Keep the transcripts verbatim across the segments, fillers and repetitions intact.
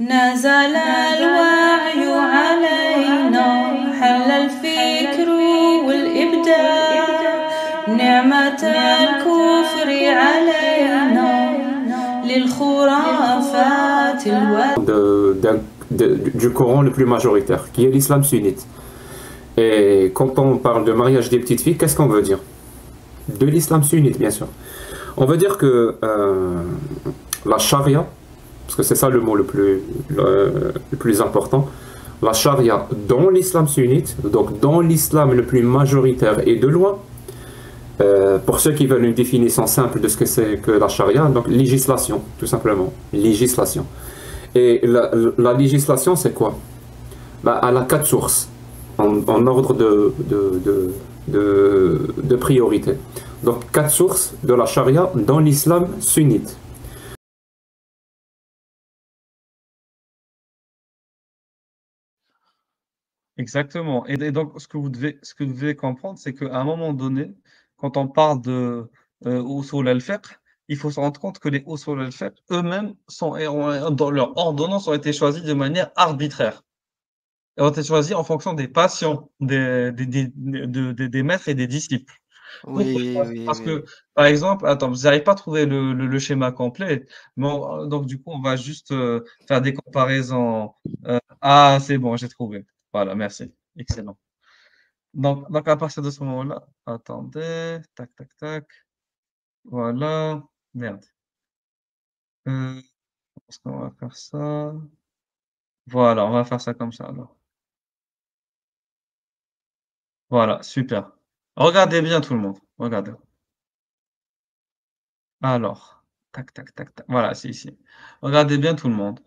نزل الوعي علينا حل الفكر والإبداع نعمة الكفر علينا للخرافات الوعي du Coran le plus majoritaire, qui est l'islam sunnite. Et quand on parle de mariage des petites filles, qu'est-ce qu'on veut dire? De l'islam sunnite, bien sûr. On veut dire que euh, la charia, parce que c'est ça le mot le plus, le, le plus important, la charia dans l'islam sunnite, donc dans l'islam le plus majoritaire et de loin, euh, pour ceux qui veulent une définition simple de ce que c'est que la charia, donc législation, tout simplement, législation. Et la, la législation, c'est quoi? Bah, elle a quatre sources, en, en ordre de, de, de, de, de priorité. Donc, quatre sources de la charia dans l'islam sunnite. Exactement. Et donc, ce que vous devez, ce que vous devez comprendre, c'est qu'à un moment donné, quand on parle de euh, usul al-fiqh, il faut se rendre compte que les usul al-fiqh eux-mêmes sont, dans leurs ordonnances, ont été choisis de manière arbitraire. Ils ont été choisis en fonction des passions des, des, des, des, des maîtres et des disciples. Oui, parce, oui, parce oui. que, par exemple, attends, vous n'arrivez pas à trouver le, le, le schéma complet, mais on, donc du coup, on va juste euh, faire des comparaisons. Euh, ah, c'est bon, j'ai trouvé. Voilà, merci. Excellent. Donc, donc à partir de ce moment-là, attendez, tac, tac, tac. Voilà. Merde. Euh, je pense qu'on va faire ça. Voilà, on va faire ça comme ça alors. Voilà, super. Regardez bien tout le monde. Regardez. Alors, tac, tac, tac, tac. Voilà, c'est ici. Regardez bien tout le monde.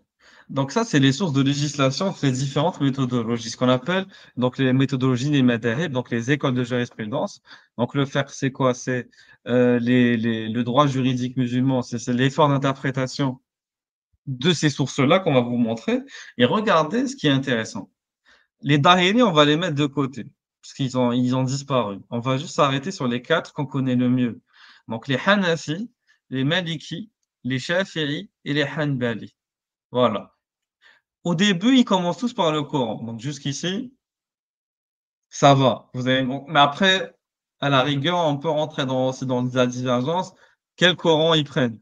Donc ça, c'est les sources de législation, c'est différentes méthodologies, ce qu'on appelle donc les méthodologies des madhhab, donc les écoles de jurisprudence. Donc le fiqh, c'est quoi? C'est euh, les, les, le droit juridique musulman, c'est l'effort d'interprétation de ces sources-là qu'on va vous montrer. Et regardez ce qui est intéressant. Les Darénées, on va les mettre de côté, parce qu'ils ont, ils ont disparu. On va juste s'arrêter sur les quatre qu'on connaît le mieux. Donc les Hanafi, les Maliki, les Shafiri et les Hanbali. Voilà. Au début, ils commencent tous par le Coran. Donc jusqu'ici, ça va. Vous avez... Mais après, à la rigueur, on peut rentrer dans, dans la divergence. Quel Coran ils prennent?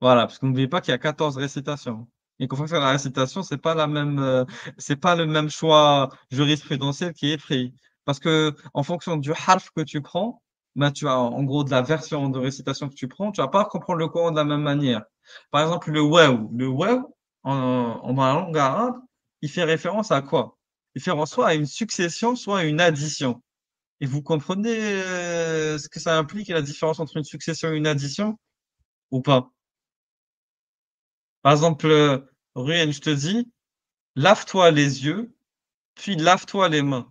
Voilà, parce que n'oubliez pas qu'il y a quatorze récitations. Et qu'en fonction de la récitation, c'est pas la même, euh, c'est pas le même choix jurisprudentiel qui est pris. Parce que en fonction du harf que tu prends, ben, tu as en gros de la version de récitation que tu prends, tu vas pas comprendre le Coran de la même manière. Par exemple, le wèw. Le wèw, en dans la langue arabe, il fait référence à quoi? Il fait référence soit à une succession, soit à une addition. Et vous comprenez euh, ce que ça implique, la différence entre une succession et une addition ou pas? Par exemple, Ruyen, je te dis, lave-toi les yeux, puis lave-toi les mains.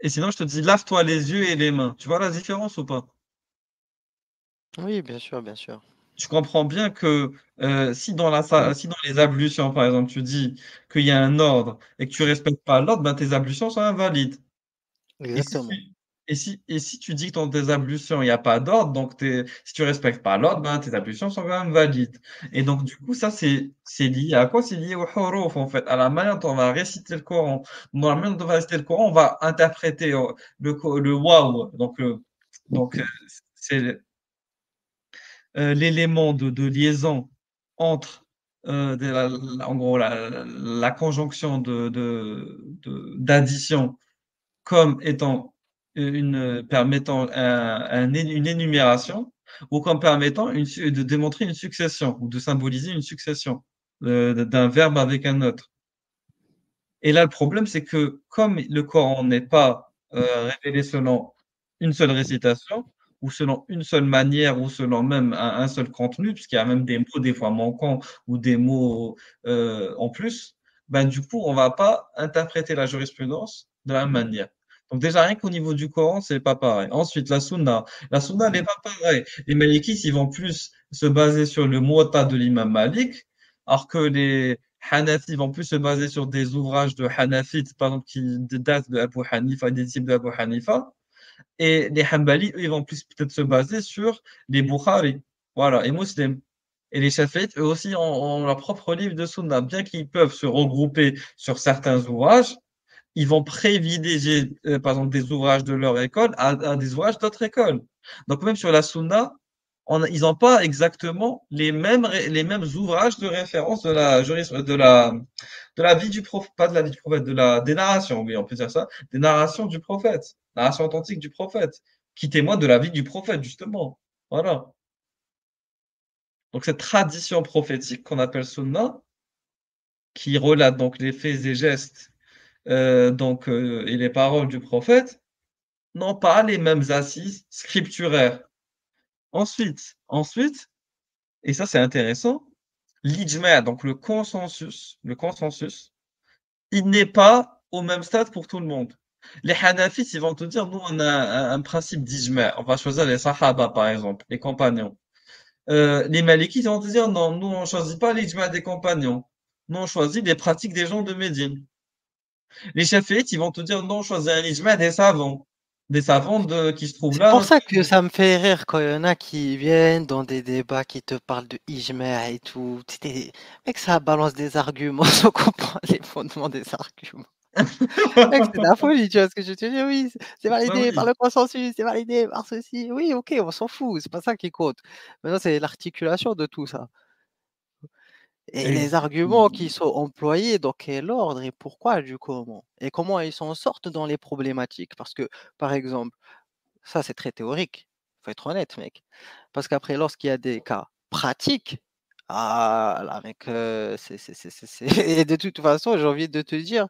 Et sinon, je te dis, lave-toi les yeux et les mains. Tu vois la différence ou pas? Oui, bien sûr, bien sûr. Je comprends bien que euh, si, dans la, si dans les ablutions, par exemple, tu dis qu'il y a un ordre et que tu ne respectes pas l'ordre, ben tes ablutions sont invalides. Exactement. Et si, et si, et si tu dis que dans tes ablutions, il n'y a pas d'ordre, donc si tu ne respectes pas l'ordre, ben tes ablutions sont quand même valides. Et donc, du coup, ça, c'est lié à quoi? C'est lié au huruf, en fait, à la manière dont on va réciter le Coran. Dans la manière dont on va réciter le Coran, on va interpréter le, le, le waouh. Donc, le, donc c'est... Euh, l'élément de, de liaison entre euh, de la, la, en gros la, la, la conjonction de, de, de, d'addition comme étant une permettant un, un, une énumération ou comme permettant une, de démontrer une succession ou de symboliser une succession euh, d'un verbe avec un autre. Et là, le problème, c'est que comme le Coran n'est pas euh, révélé selon une seule récitation, ou selon une seule manière, ou selon même un, un seul contenu, puisqu'il y a même des mots des fois manquants, ou des mots euh, en plus, ben du coup, on va pas interpréter la jurisprudence de la même manière. Donc déjà, rien qu'au niveau du Coran, c'est pas pareil. Ensuite, la Sunna. La Sunna n'est pas pareil. Les Malikis, ils vont plus se baser sur le mu'atta de l'imam Malik, alors que les Hanafis vont plus se baser sur des ouvrages de Hanafites, par exemple, qui datent de Abu Hanifa, des disciples de Abu Hanifa. Et les Hanbali, eux, ils vont plus peut-être se baser sur les Bukhari, voilà, et Muslim. et les Shafi'ites, eux aussi, ont, ont leur propre livre de Sunna. Bien qu'ils peuvent se regrouper sur certains ouvrages, ils vont privilégier, euh, par exemple, des ouvrages de leur école à, à des ouvrages d'autres écoles. Donc, même sur la Sunna, on, ils n'ont pas exactement les mêmes, les mêmes ouvrages de référence de la, de la, de la vie du prophète, pas de la vie du prophète, de la, des narrations, oui, on peut dire ça, des narrations du prophète, narrations authentiques du prophète, qui témoignent de la vie du prophète, justement. Voilà. Donc, cette tradition prophétique qu'on appelle Sunna, qui relate donc les faits et gestes euh, donc, euh, et les paroles du prophète, n'ont pas les mêmes assises scripturaires. Ensuite, ensuite, et ça c'est intéressant, l'ijma, donc le consensus, le consensus, il n'est pas au même stade pour tout le monde. Les Hanafites, ils vont te dire, nous on a un, un principe d'ijma, on va choisir les Sahaba par exemple, les compagnons. Euh, les Malikis vont te dire, non, nous on choisit pas l'ijma des compagnons, nous on choisit des pratiques des gens de Médine. Les Shafi'ites, ils vont te dire, non, on choisit un ijma des savants. des savants de, qui se trouvent là. C'est pour ça que ça me fait rire quand il y en a qui viennent dans des débats qui te parlent de ijma et tout. Mec, ça balance des arguments, on comprend les fondements des arguments. Mec, c'est de la folie, tu vois ce que je te dis. Oui, c'est validé ouais, oui. par le consensus, c'est validé par ceci. Oui, ok, on s'en fout, c'est pas ça qui compte. Maintenant, c'est l'articulation de tout ça. Et, et les arguments qui sont employés, dans quel ordre et pourquoi du comment, et comment ils s'en sortent dans les problématiques. Parce que, par exemple, ça c'est très théorique, il faut être honnête mec, parce qu'après lorsqu'il y a des cas pratiques, ah là mec, euh, c'est, c'est, c'est, c'est... et de toute façon j'ai envie de te dire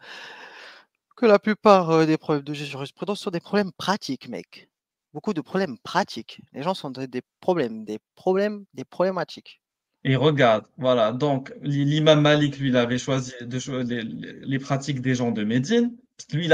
que la plupart des problèmes de jurisprudence sont des problèmes pratiques mec, beaucoup de problèmes pratiques, les gens sont des problèmes, des problèmes, des problématiques. Et regarde, voilà, donc l'imam Malik, lui, il avait choisi de cho les, les pratiques des gens de Médine. Lui,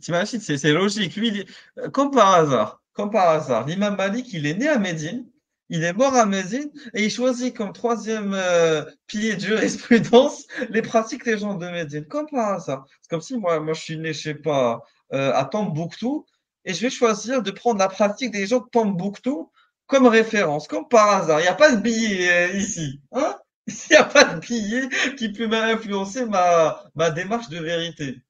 t'imagines, c'est logique. Lui, il, comme par hasard, comme par hasard, l'imam Malik, il est né à Médine, il est mort à Médine, et il choisit comme troisième euh, pilier de jurisprudence les pratiques des gens de Médine. Comme par hasard. C'est comme si moi, moi, je suis né, je sais pas, euh, à Tombouctou, et je vais choisir de prendre la pratique des gens de Tombouctou comme référence, comme par hasard. Il n'y a pas de billet euh, ici. Hein, il n'y a pas de billet qui peut influencer ma, ma démarche de vérité.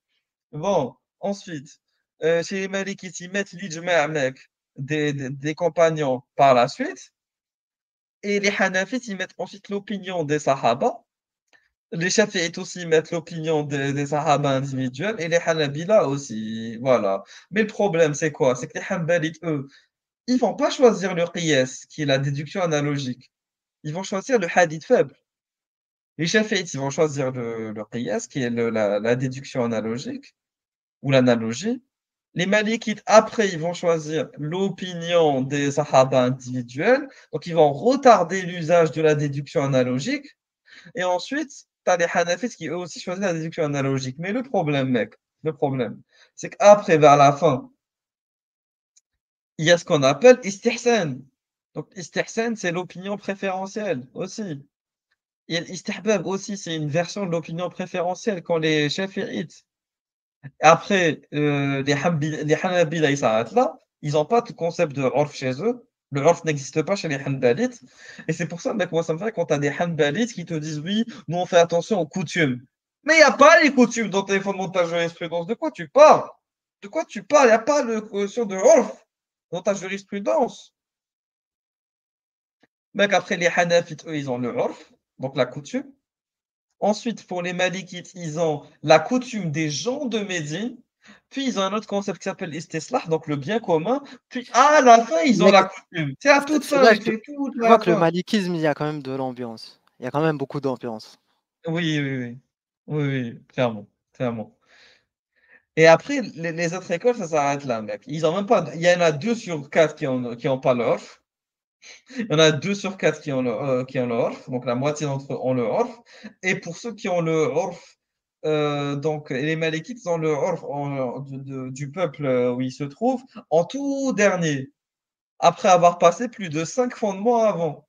Bon, ensuite, euh, chez les Malikites, ils mettent l'ijma' mec, des, des, des compagnons par la suite. Et les Hanafites, ils mettent ensuite l'opinion des Sahaba. Les Shafi'ites aussi mettent l'opinion des, des Sahaba individuels. Et les Hanabila aussi. Voilà. Mais le problème, c'est quoi? C'est que les Hanbalites, eux, ils ne vont pas choisir le Qiyas, qui est la déduction analogique. Ils vont choisir le hadith faible. Les Shafi'ites, ils vont choisir le, le Qiyas, qui est le, la, la déduction analogique, ou l'analogie. Les Malikites, après, ils vont choisir l'opinion des Sahaba individuels. Donc, ils vont retarder l'usage de la déduction analogique. Et ensuite, tu as les Hanafites qui, eux aussi, choisissent la déduction analogique. Mais le problème, mec, le problème, c'est qu'après, vers la fin, il y a ce qu'on appelle istihsen. Donc, istihsen, c'est l'opinion préférentielle aussi. Et l'istihbeb aussi, c'est une version de l'opinion préférentielle quand les Shafi'ites. Après, euh, les Hanabila, ils s'arrêtent là. Ils n'ont pas de concept de Rorf chez eux. Le Rorf n'existe pas chez les Hanbalites. Et c'est pour ça, mec, moi, ça me fait quand tu as des Hanbalites qui te disent oui, nous, on fait attention aux coutumes. Mais il n'y a pas les coutumes dans tes fondementages de jurisprudence. De quoi tu parles? De quoi tu parles? Il n'y a pas la notion de Rorf dans ta jurisprudence. Mec, après les Hanafites, eux, ils ont le Rorf, donc la coutume. Ensuite, pour les Malikites, ils ont la coutume des gens de Médine. Puis, ils ont un autre concept qui s'appelle Isteslah, donc le bien commun. Puis, à la fin, ils ont mais la coutume. C'est à toute fin. Je vois que le malikisme, il y a quand même de l'ambiance. Il y a quand même beaucoup d'ambiance. Oui, oui, oui. Oui, oui, clairement. Clairement. Et après, les, les autres écoles, ça s'arrête là, mec. Ils ont même pas, il y en a deux sur quatre qui ont, qui ont pas le Rorf. Il y en a deux sur quatre qui ont le, euh, qui ont le Rorf. Donc, la moitié d'entre eux ont le Rorf. Et pour ceux qui ont le Rorf, euh, donc, les Malikites ont le Rorf en, de, de, du peuple où ils se trouvent en tout dernier. Après avoir passé plus de cinq fondements avant.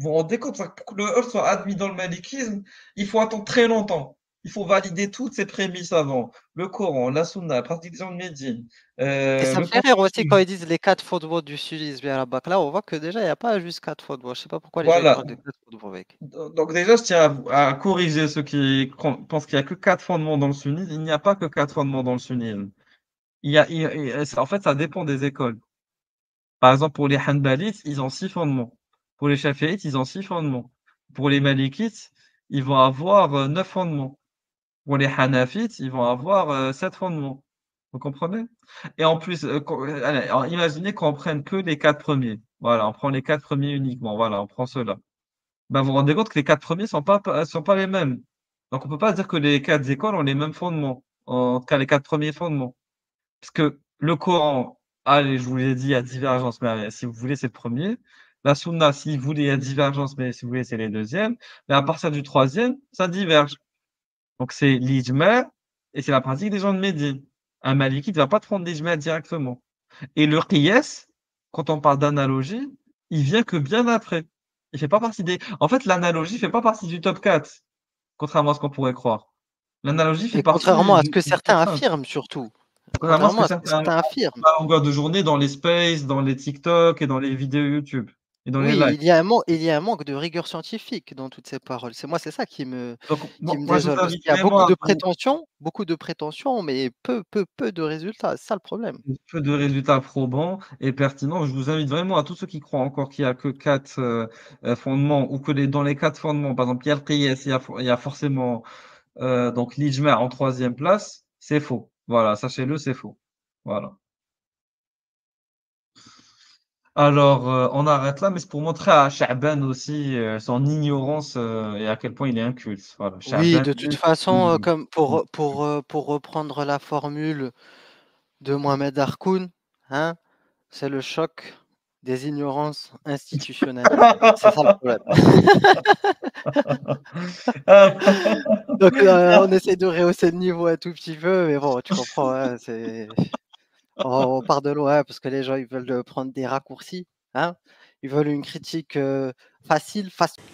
Vous vous rendez compte, pour que le Rorf soit admis dans le Malikisme, il faut attendre très longtemps. il faut valider toutes ces prémices avant. Le Coran, la Sunna, la pratique des gens de Médine. Euh, Et ça me fait rire aussi quand ils disent les quatre fautes de du sunnisme et à la bac. Là, on voit que déjà, il n'y a pas juste quatre fautes de voix. Je ne sais pas pourquoi les voilà. gens parlent de quatre fautes de voix avec. Donc déjà, je tiens à, à corriger ceux qui pensent qu'il n'y a que quatre fondements dans le sunnisme. Il n'y a pas que quatre fondements dans le sunnisme. Il y a, il, il, en fait, ça dépend des écoles. Par exemple, pour les Hanbalites, ils ont six fondements. Pour les Shafi'ites, ils ont six fondements. Pour les Malikites, ils vont avoir neuf fondements. Pour les Hanafites, ils vont avoir sept fondements. Vous comprenez? Et en plus, alors, imaginez qu'on prenne que les quatre premiers. Voilà, on prend les quatre premiers uniquement. Voilà, on prend ceux-là. Ben, vous vous rendez compte que les quatre premiers sont pas, sont pas les mêmes. Donc, on peut pas dire que les quatre écoles ont les mêmes fondements. En tout cas, les quatre premiers fondements. Parce que le Coran, allez, je vous l'ai dit, il y a divergence, mais si vous voulez, c'est le premier. La Sunna, si vous voulez, il y a divergence, mais si vous voulez, c'est les deuxièmes. Mais à partir du troisième, ça diverge. Donc, c'est l'ijma et c'est la pratique des gens de Médine. Un maliki ne va pas prendre l'ijma directement. Et le Qiyas, quand on parle d'analogie, il vient que bien après. Il fait pas partie des, en fait, l'analogie fait pas partie du top quatre. Contrairement à ce qu'on pourrait croire. L'analogie fait partie. Contrairement à ce que certains affirment, surtout. Contrairement à ce que certains affirment. À longueur de journée, dans les spaces, dans les TikTok et dans les vidéos YouTube. Et dans oui, les il, y a un il y a un manque de rigueur scientifique dans toutes ces paroles. C'est moi, c'est ça qui me, donc, qui bon, me moi, désole. Il y a beaucoup de prétentions, beaucoup de prétentions, mais peu, peu, peu de résultats. C'est ça le problème. Peu de résultats probants et pertinents. Je vous invite vraiment à tous ceux qui croient encore qu'il n'y a que quatre euh, fondements ou que les, dans les quatre fondements, par exemple, il y a le Qiyas, il y a, il y a forcément euh, donc l'ijma en troisième place. C'est faux. Voilà, sachez-le, c'est faux. Voilà. Alors, euh, on arrête là, mais c'est pour montrer à Sha'ban aussi euh, son ignorance euh, et à quel point il est inculte. Voilà, oui, de toute façon, euh, comme pour, pour, euh, pour reprendre la formule de Mohamed Arkoun, hein, c'est le choc des ignorances institutionnelles. C'est ça le problème. Donc, euh, on essaie de rehausser le niveau un tout petit peu, mais bon, tu comprends, hein, c'est... On part de loin parce que les gens ils veulent prendre des raccourcis, hein, ils veulent une critique euh, facile, facile.